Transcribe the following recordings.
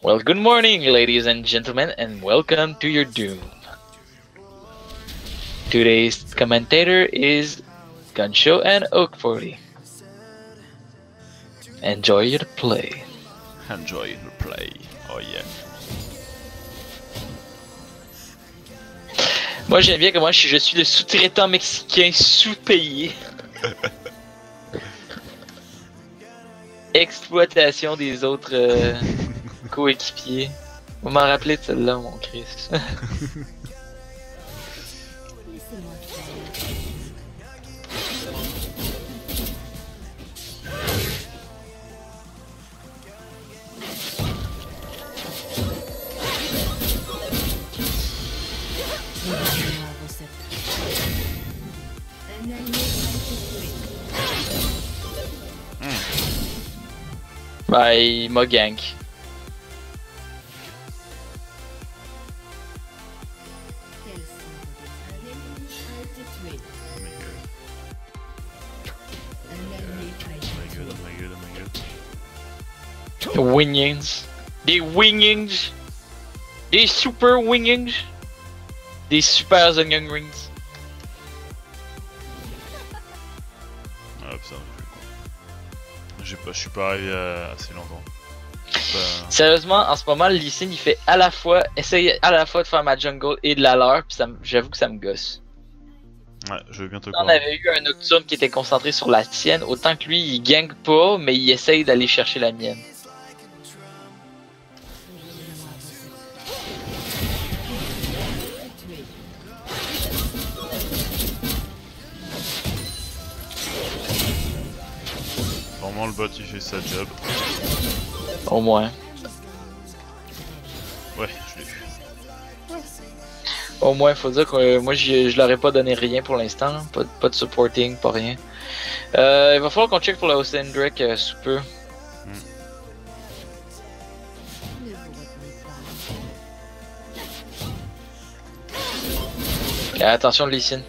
Well, good morning, ladies and gentlemen, and welcome to your doom. Today's commentator is Gunsho and Okfourty. Enjoy your play. Enjoy your play. Oh yeah. Moi j'aime bien comment je suis le sous-traitant mexicain sous-payé. Exploitation des autres coéquipiers. Vous m'en rappelez de celle-là, mon Chris. Bah, il m'a gank. Wingings. Des wingings. Des super wingings. Des super onion rings. Ah putain. Je suis pas arrivé assez longtemps. Sérieusement, en ce moment, Lee Sin, il fait à la fois, essaye à la fois de faire ma jungle et de la leur, puis j'avoue que ça me gosse. Ouais, je veux bien te croire. On avait eu un nocturne qui était concentré sur la tienne, autant que lui, il gank pas, mais il essaye d'aller chercher la mienne. Le bot il fait sa job. Au moins. Ouais, je l'ai vu. Au moins, faut dire que moi je leur ai pas donné rien pour l'instant. Pas de supporting, pas rien. Il va falloir qu'on check pour la Ocean Drake sous peu. Attention Lee Sin.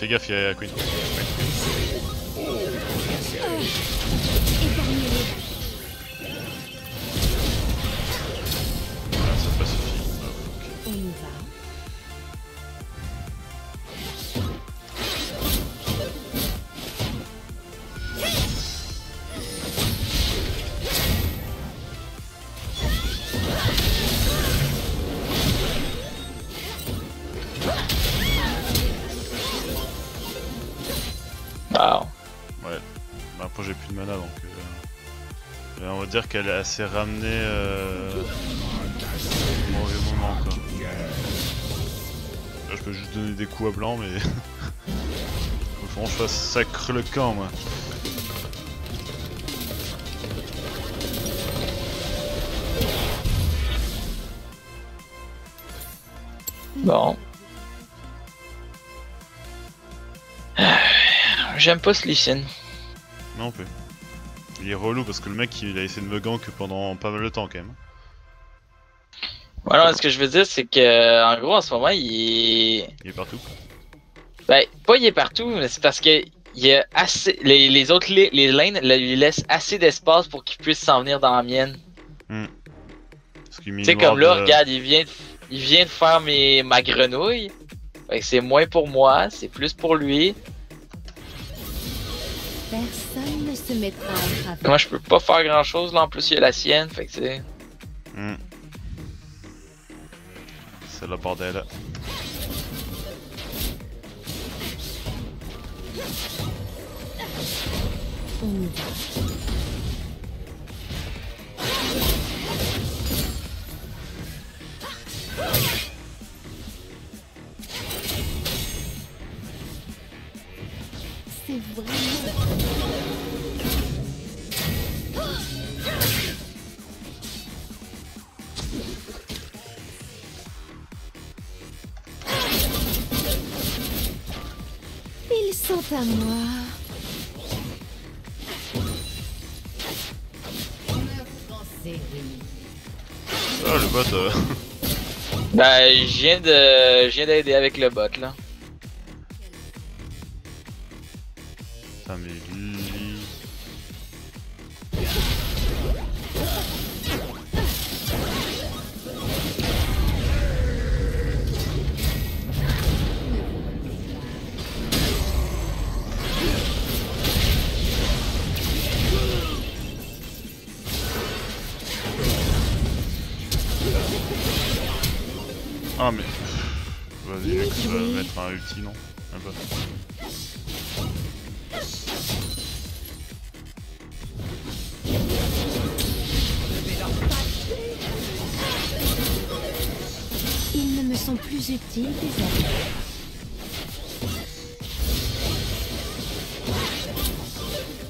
Fais gaffe, il y a Queen. Ah, ça n'a pas suffi. Oh, okay. Wow. Ouais, bah, après j'ai plus de mana donc on va dire qu'elle s'est ramenée au mauvais moment quoi. Là, je peux juste donner des coups à blanc mais... Faut vraiment que je fasse sacre le camp moi. Bon. J'aime pas ce Lee Sin. Non plus. Il est relou parce que le mec il a essayé de me gank pendant pas mal de temps quand même. Voilà, ce que je veux dire c'est que en gros en ce moment il est partout. Ben pas il est partout, mais c'est parce que il y a assez les lanes lui laissent assez d'espace pour qu'il puisse s'en venir dans la mienne. Tu sais comme là regarde il vient de faire ma grenouille. C'est moins pour moi, c'est plus pour lui. Personne ne se mettra en travail. Moi je peux pas faire grand chose là, en plus il y a la sienne, fait que c'est... C'est le bordel. C'est vrai. Ils sont à moi. Ah le bot. Bah je viens d'aider avec le bot là. Ah mais... Vas-y, Luxe va mettre un ulti, non? Un bot. Ils ne me sont plus utiles désormais.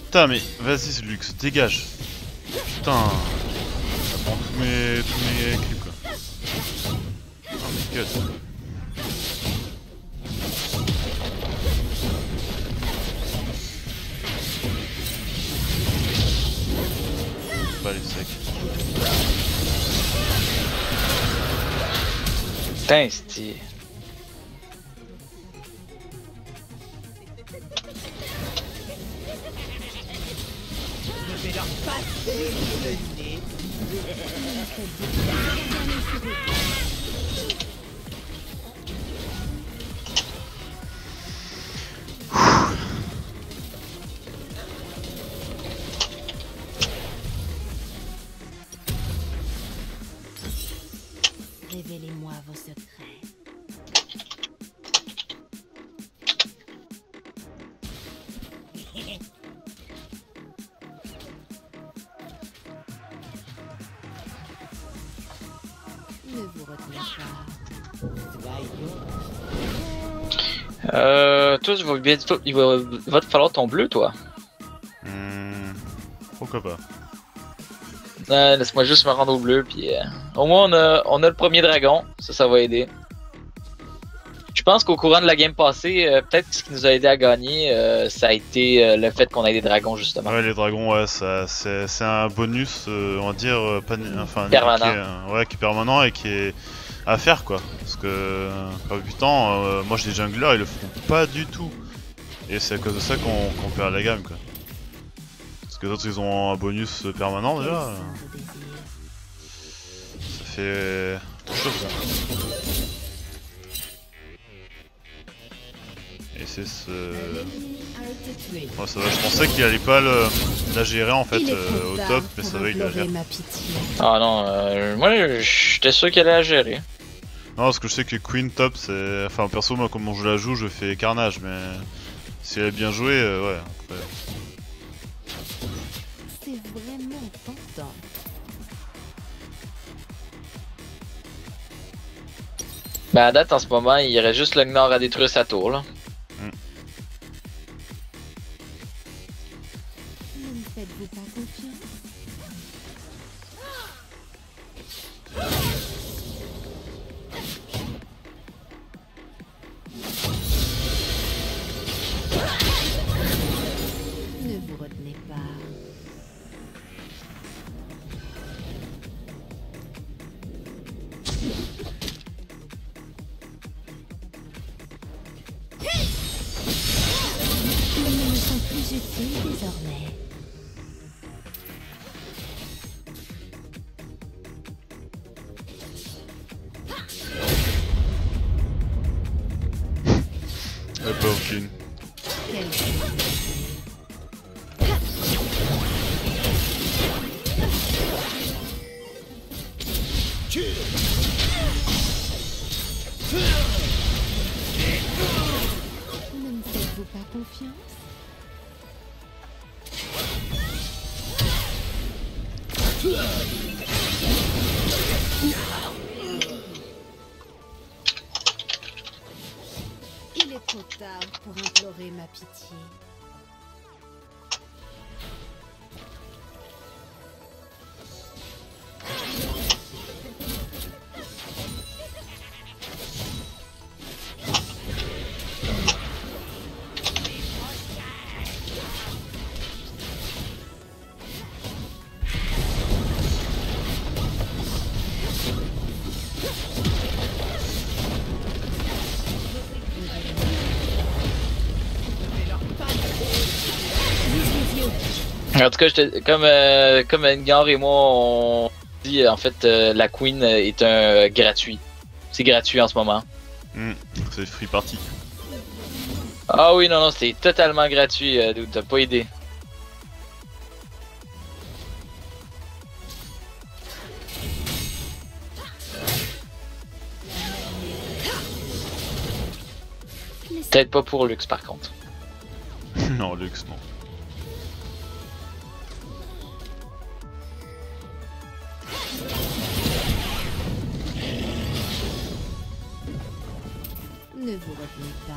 Putain mais vas-y Luxe, dégage. Putain. Ça prend tous mes clips quoi. Oh mais cut. Pas les secs. Putain c'ti. Révélez-moi vos secrets. Toi, il va te falloir ton bleu, toi. Pourquoi pas. Laisse-moi juste me rendre au bleu, puis au moins on a le premier dragon, ça va aider. Je pense qu'au courant de la game passée, peut-être ce qui nous a aidé à gagner, ça a été le fait qu'on ait des dragons justement. Ouais, les dragons, ouais, c'est un bonus, on va dire, permanent. Qui est permanent et qui est à faire quoi. Parce que, putain, moi j'ai des junglers, ils le font pas du tout. Et c'est à cause de ça qu'on perd la gamme quoi. Parce que les autres ils ont un bonus permanent déjà. Ça fait autre chose là. Et c'est ce... Ouais, ça va, je pensais qu'il allait pas la gérer en fait au top, mais ça va, il la gère. Ah non, moi j'étais sûr qu'elle allait la gérer. Non, parce que je sais que Queen top c'est... Enfin perso moi comment je la joue je fais carnage, mais si elle est bien jouée, ouais après... Vraiment tentant. Bah à date en ce moment il reste juste le Gnar à détruire sa tour là. Ne me faites-vous pas confiance? Ne vous retenez pas. Désormais. La pauvre Jean. Ne me faites-vous pas confiance? Il est trop tard pour implorer ma pitié. En tout cas, comme Gnar et moi, on dit en fait la Queen est un gratuit. C'est gratuit en ce moment. C'est free party. Ah oui, non, c'est totalement gratuit, t'as pas aidé. Peut-être pas pour Luxe par contre. Non, Luxe non. Ne vous retenez pas.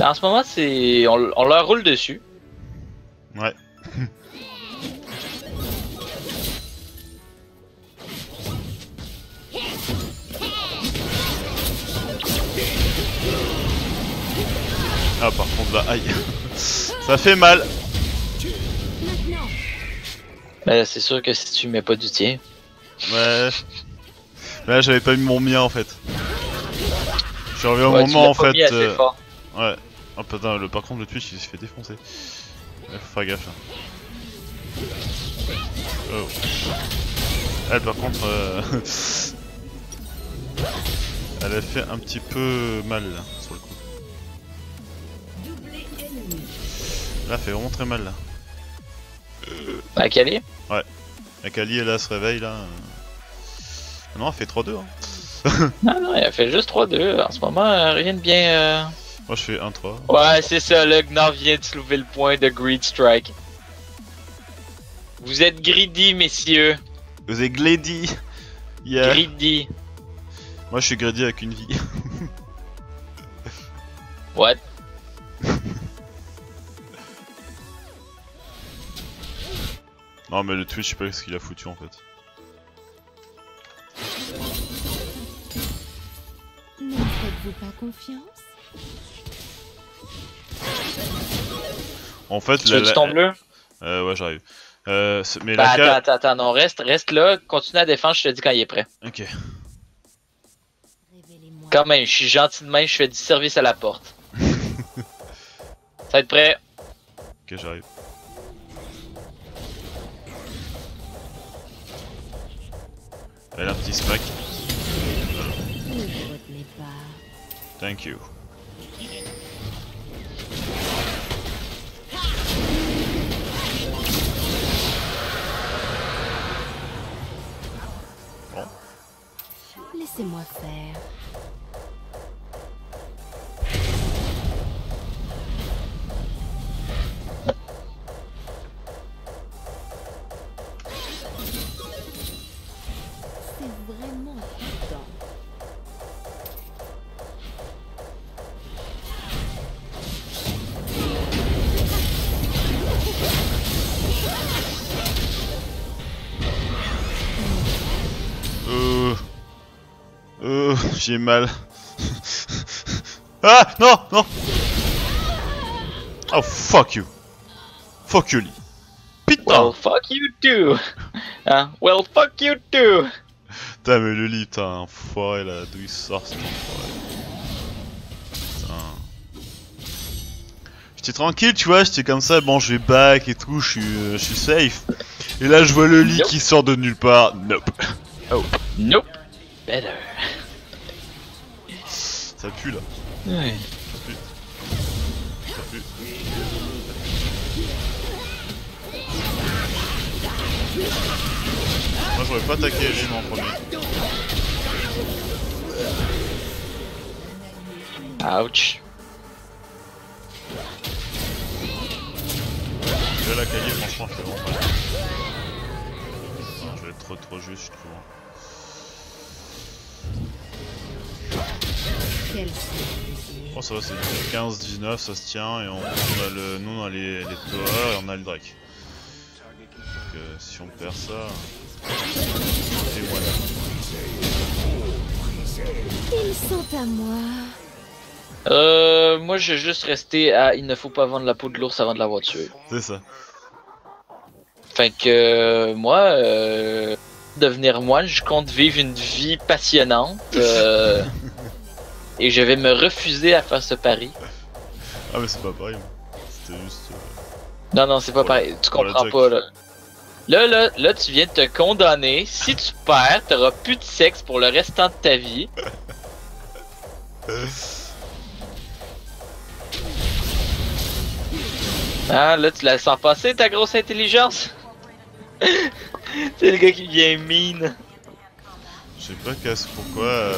En ce moment, c'est on leur roule dessus. Ouais. Ah, par contre, là, aïe. Ça fait mal. Bah, c'est sûr que si tu mets pas du tien. Ouais. Là, j'avais pas mis mon mien en fait. Je suis arrivé au moment en fait. Ouais. Oh putain, par contre le Twitch il se fait défoncer. Ouais, faut faire gaffe. Hein. Oh. Elle par contre... Elle a fait un petit peu mal là, sur le coup. Là, elle fait vraiment très mal là. Akali ? Ouais. Akali elle là, se réveille là. Non, elle fait 3-2 hein. non, elle fait juste 3-2. En ce moment, rien de bien... Moi je fais 1-3. Ouais c'est ça, le Gnar vient de soulever le point de Greed Strike. Vous êtes greedy messieurs. Vous êtes greedy. Yeah. Greedy. Moi je suis greedy avec une vie. What? Non mais le Twitch je sais pas ce qu'il a foutu en fait. Ne faites-vous pas confiance? En fait, tu veux du temps bleu? Ouais, j'arrive. Mais bah, la... Attends, non, reste là, continue à défendre, je te dis quand il est prêt. Ok. Quand même, je suis gentil de même, je fais du service à la porte. Ça va être prêt. Ok, j'arrive. Elle a un petit smack. Thank you. Laissez-moi faire. C'est vraiment important. J'ai mal. Ah non non. Oh fuck you. Fuck you Lee. Putain. Well fuck you too. Well fuck you too. Putain mais le Lee, putain, enfoiré là, d'où il sort cet enfoiré. Putain. J'étais tranquille tu vois, j'étais comme ça, bon je vais back et tout, je suis safe. Et là je vois le Lee qui sort de nulle part. Nope. Oh. Nope. Better. Ça pue là. Ouais. Ça pue. Moi j'aurais pas attaqué lui en premier. Ouch. Je vais la cahier franchement je vais vraiment pas. Je vais être trop juste je trouve. Oh ça va c'est 15-19 ça se tient et on a le. Nous on a les tours et on a le Drake. Donc si on perd ça. Et voilà. Ils sont à moi. Moi je vais juste rester à il ne faut pas vendre la peau de l'ours avant de l'avoir tué. C'est ça. Fait que moi devenir moine, je compte vivre une vie passionnante. Et je vais me refuser à faire ce pari. Ah mais c'est pas pareil. C'était juste... Non c'est pas pareil. Tu comprends pas là. Là, tu viens de te condamner. Si tu perds, t'auras plus de sexe pour le restant de ta vie. Ah, là, tu la sens passer, ta grosse intelligence? C'est le gars qui vient mine. Je sais pas pourquoi,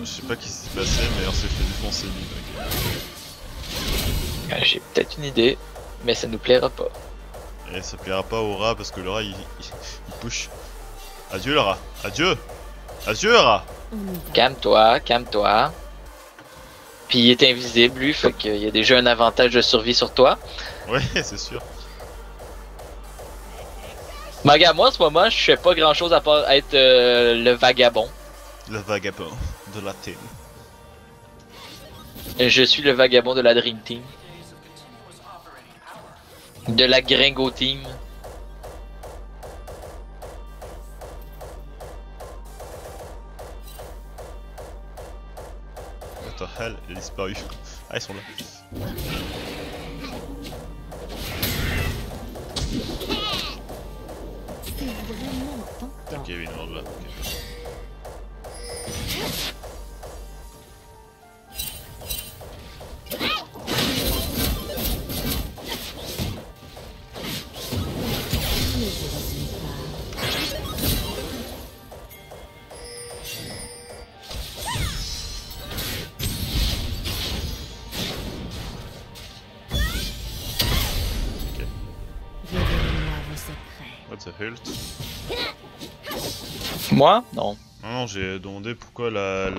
je sais pas qui s'est passé, mais on s'est fait défoncer mine. Okay. J'ai peut-être une idée, mais ça nous plaira pas. Et ça plaira pas au rat parce que le rat il push. Adieu le rat, adieu! Adieu rat! Calme-toi, calme-toi. Puis il est invisible lui, fait qu'il y a déjà un avantage de survie sur toi. Ouais, c'est sûr. Mais regarde, moi en ce moment, je fais pas grand chose à part être le vagabond. Le vagabond de la team. Je suis le vagabond de la Dream Team. De la Gringo Team. What the hell, il a disparu. Ah, ils sont là. Ok, il est là. Moi? Non. Non, j'ai demandé pourquoi la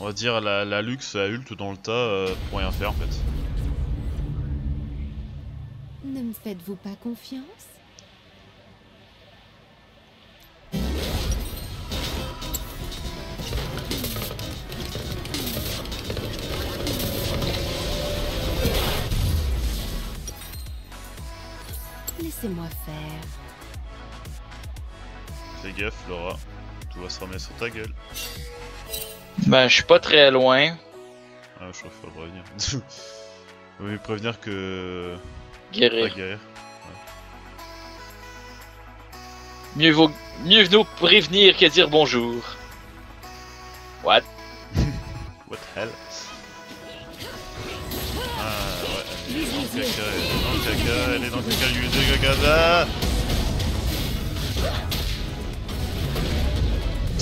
on va dire la Luxe a ult dans le tas pour rien faire en fait. Ne me faites-vous pas confiance? Laissez-moi faire. Fais gaffe Laura, tout va se ramener sur ta gueule. Ben je suis pas très loin. Ah je crois qu'il faut le prévenir. Il vaut mieux prévenir que... Guérir. Pas guérir. Ouais. Mieux vaut prévenir que dire bonjour. What? What hell? Ah ouais, elle est dans le caca, elle est dans le caca, lui de gaga.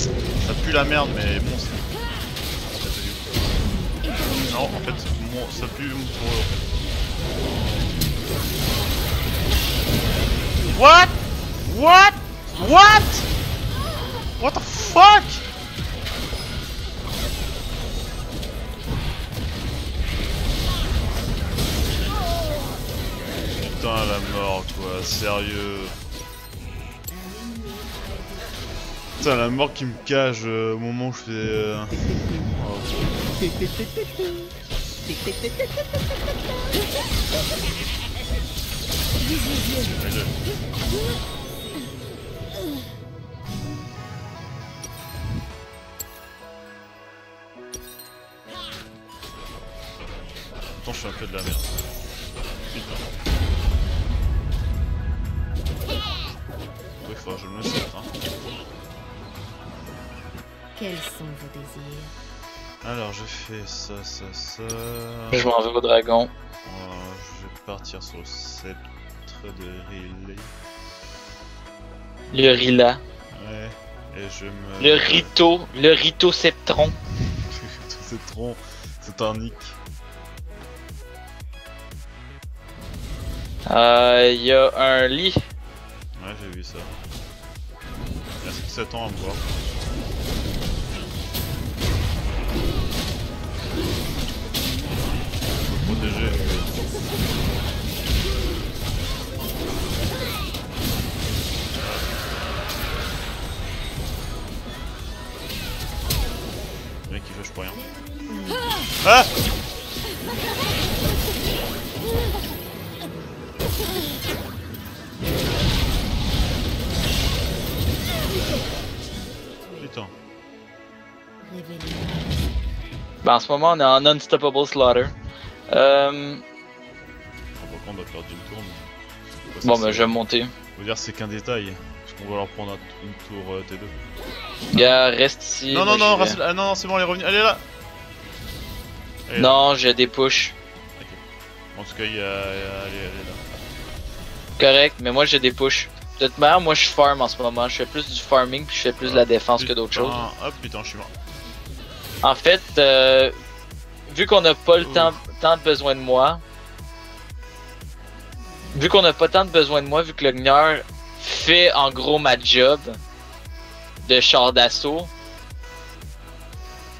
Ça pue la merde, mais bon, c'est... Non, en fait, bon, ça pue pour eux. What? What? What? What the fuck? Putain, la mort, quoi, sérieux. Putain, la mort qui me cage au moment où je fais... Pourtant je suis un peu de la merde. Putain. Il faudra que je me sente, hein. Quels sont vos désirs? Alors je fais ça, ça, ça... Je m'en vais au dragon. Je vais partir sur le sceptre de Riley. Le Rila. Ouais, et je me... le Rito Sceptron. Le Rito Sceptron, c'est un nick. Y a un lit. Ouais, j'ai vu ça. Est-ce que ça tend à me voir? Protéger. Le mec il joue, je crois rien. Ah! Putain. Bah en ce moment on est en unstoppable slaughter. Bon, bah, je vais monter. Faut dire c'est qu'un détail, parce qu'on va leur prendre une tour T2. Gars, reste ici. Non, non, non, reste là. Ah, non, c'est bon, elle est revenue. Elle est là. Allez, non, j'ai des push. Ok. En tout cas, il y a... elle est là. Correct, mais moi j'ai des push. De toute manière, moi je farm en ce moment, je fais plus du farming puis je fais plus de la défense que d'autres choses. Oh putain, je suis mort. En fait, vu qu'on n'a pas le tant de besoin de moi, vu que le Gnar fait en gros ma job de char d'assaut,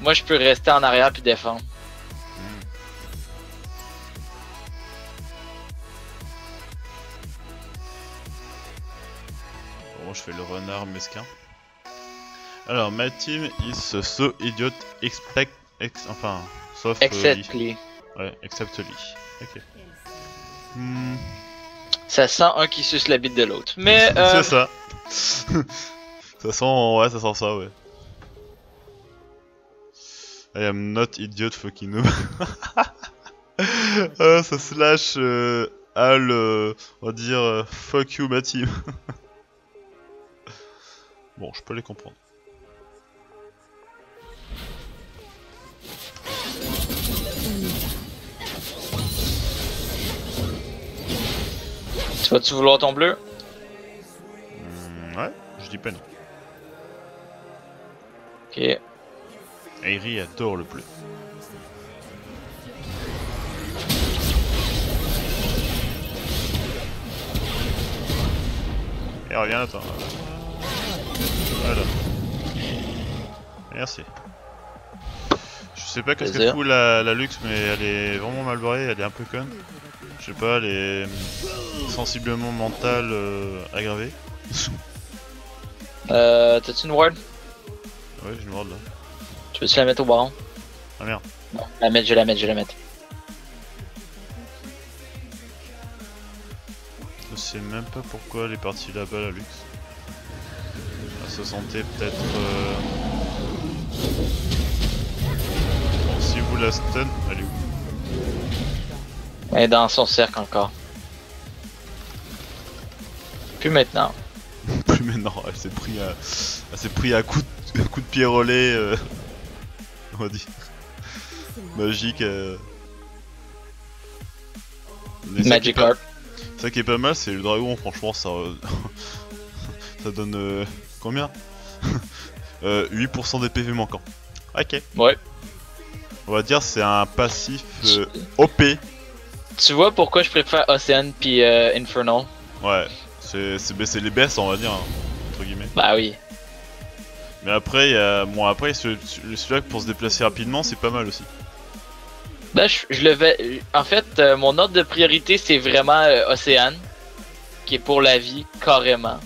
moi je peux rester en arrière puis défendre. Je fais le renard mesquin. Alors ma team is so idiot expect enfin sauf Lee. Ouais, except Lee. Ok. Ça sent un qui suce la bite de l'autre. Mais c'est ça. ça sent ça ouais. I am not idiot fucking noob. Ça slash al on va dire fuck you ma team. Bon, je peux les comprendre. Tu vas-tu vouloir ton bleu? Ouais, je dis pas non. Ok. Ahri adore le bleu. Et reviens, attends. Voilà. Merci. Je sais pas qu'est-ce que fout la Luxe, mais elle est vraiment mal barrée, elle est un peu conne. Je sais pas, elle est sensiblement mentale aggravée. T'as-tu une ward? Ouais, j'ai une ward là. Tu veux-tu la mettre au baron? Ah merde. Non, je vais la mettre. Je sais même pas pourquoi elle est partie là-bas la Luxe. Se sentait peut-être bon, si vous la stun, elle est où? Elle est dans son cercle encore. Plus maintenant. Plus maintenant, elle s'est pris à coup de pied relais on va dire magique Magic Harp. Ça qui est pas mal, c'est le dragon, franchement ça ça donne combien? 8% des PV manquants. Ok. Ouais. On va dire c'est un passif OP. Tu vois pourquoi je préfère Ocean puis Infernal? Ouais. C'est les baisses on va dire, hein, entre guillemets. Bah oui. Mais après, bon, après celui-là pour se déplacer rapidement c'est pas mal aussi. Bah je le vais... En fait, mon ordre de priorité c'est vraiment Ocean, qui est pour la vie carrément.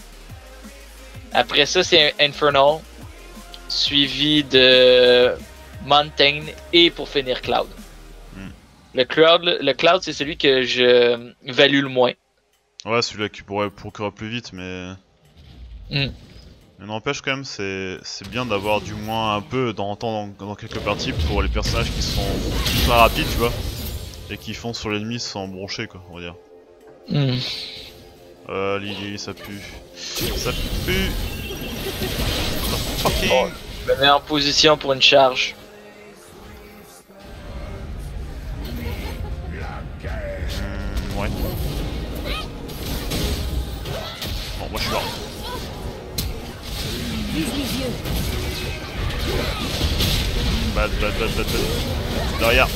Après ça, c'est Infernal, suivi de Mountain et pour finir Cloud. Le Cloud, c'est celui que je value le moins. Ouais, celui-là qui pourrait procurer plus vite, mais... Mais n'empêche quand même, c'est bien d'avoir du moins un peu d'entendre dans quelques parties pour les personnages qui sont pas rapides, tu vois. Et qui foncent sur l'ennemi sans broncher, quoi, on va dire. Lily, ça pue. Ça pue. Okay. Oh, je me mets en position pour une charge. Ouais. Bon, moi je suis mort. Bad. Derrière.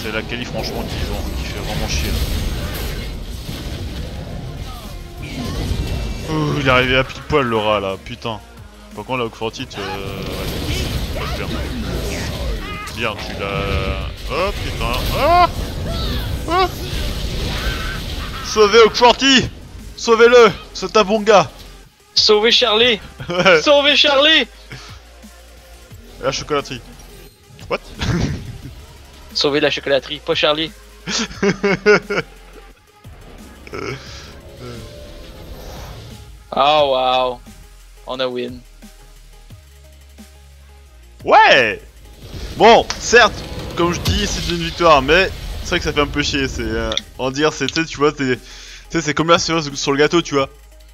C'est l'Akali franchement qui fait vraiment chier. Ouh, il est arrivé à pile poil le rat là, putain. Par contre la Okfourty ouais, bien. Bien, tu l'as... Oh putain... Ah ah, sauvez Okfourty! Sauvez-le! C'est un bon gars! Sauvez Charlie! Sauvez Charlie! La chocolaterie. What? Sauver la chocolaterie, pas Charlie. Oh wow, on a win. Ouais. Bon, certes, comme je dis, c'est une victoire, mais C'est vrai que ça fait un peu chier, c'est en dire, c'est tu vois, c'est comme la cerise sur le gâteau, tu vois.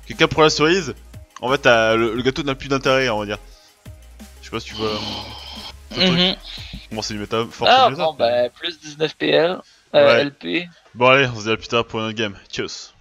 Quelqu'un prend la cerise, en fait le gâteau n'a plus d'intérêt, on va dire. Je sais pas si tu vois. Bon, c'est une métaphore. Ah bon, bah plus 19 PL, LP. Bon allez, on se dit à plus tard pour un autre game. Tchuss.